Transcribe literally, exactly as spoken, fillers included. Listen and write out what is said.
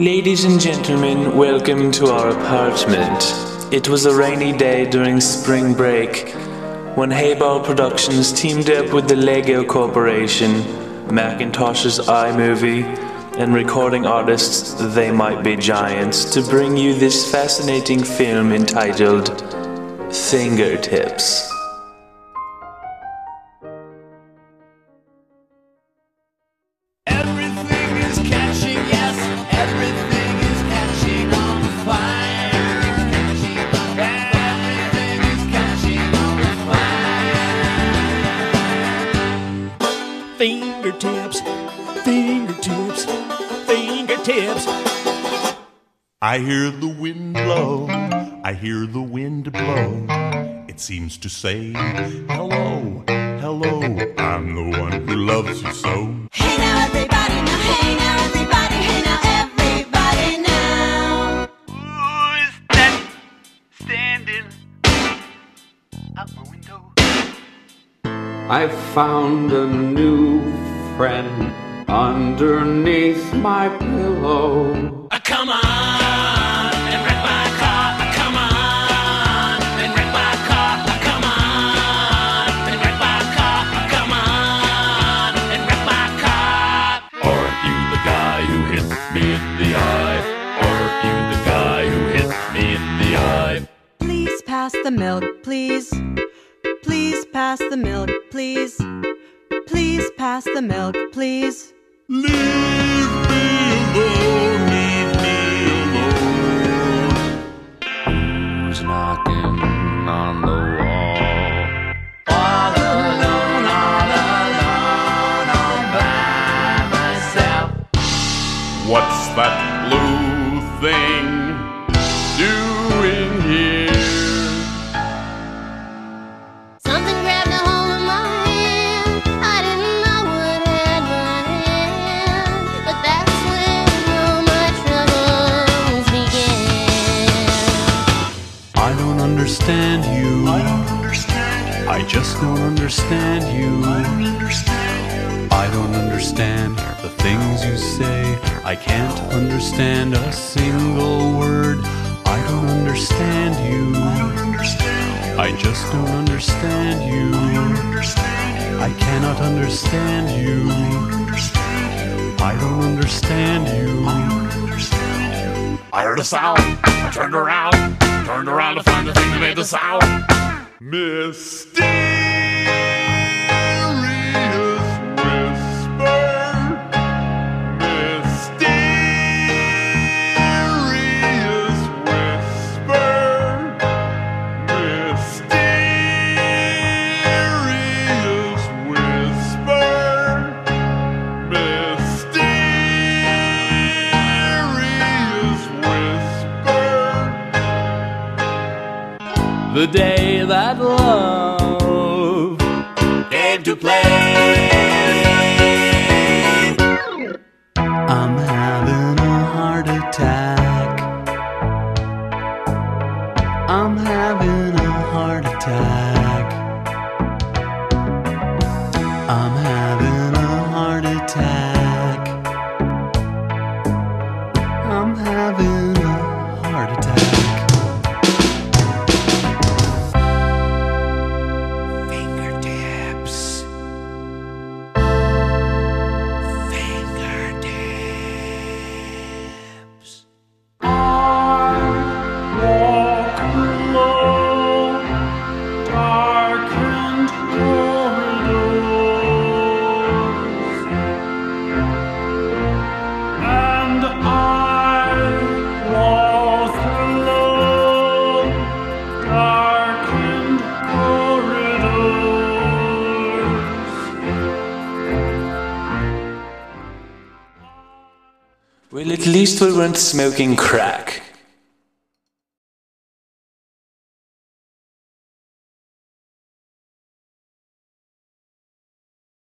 Ladies and gentlemen, welcome to our apartment. It was a rainy day during spring break when Heyball Productions teamed up with the Lego Corporation, Macintosh's iMovie, and recording artists They Might Be Giants to bring you this fascinating film entitled Fingertips. Fingertips, fingertips, fingertips. I hear the wind blow, I hear the wind blow. It seems to say, hello, hello, I'm the one who loves you so. Hey now everybody, now hey now everybody, hey now everybody now. Who is that standing out my window? I've found a new friend underneath my pillow. Oh, come on and wreck my car. Oh, come on and wreck my car. Oh, come on and wreck my car. Oh, come on and wreck my car. Aren't you the guy who hit me in the eye? Aren't you the guy who hit me in the eye? Please pass the milk, please. Please pass the milk, please. Please pass the milk, please. Leave me alone, leave me alone. Who's knocking on the wall? All alone, all alone, all by myself. What's that blue thing doing here? Understand you. I don't understand you. I just don't understand you. I don't understand you. I don't understand the things you say. I can't understand a single word. I don't understand you. I don't understand you. I just don't understand you. I don't understand you. I cannot understand you. I don't understand you. I don't understand you. I don't understand you. I heard a sound. I turned around. Turned around to find the thing that made the sound. Mysterious whisper. Mysterious whisper. Mysterious whisper. Mysterious whisper. The day that love came to play, I'm having a heart attack. I'm having a heart attack. I'm having a heart attack. I'm having a heart attack. Well, at least we weren't smoking crack.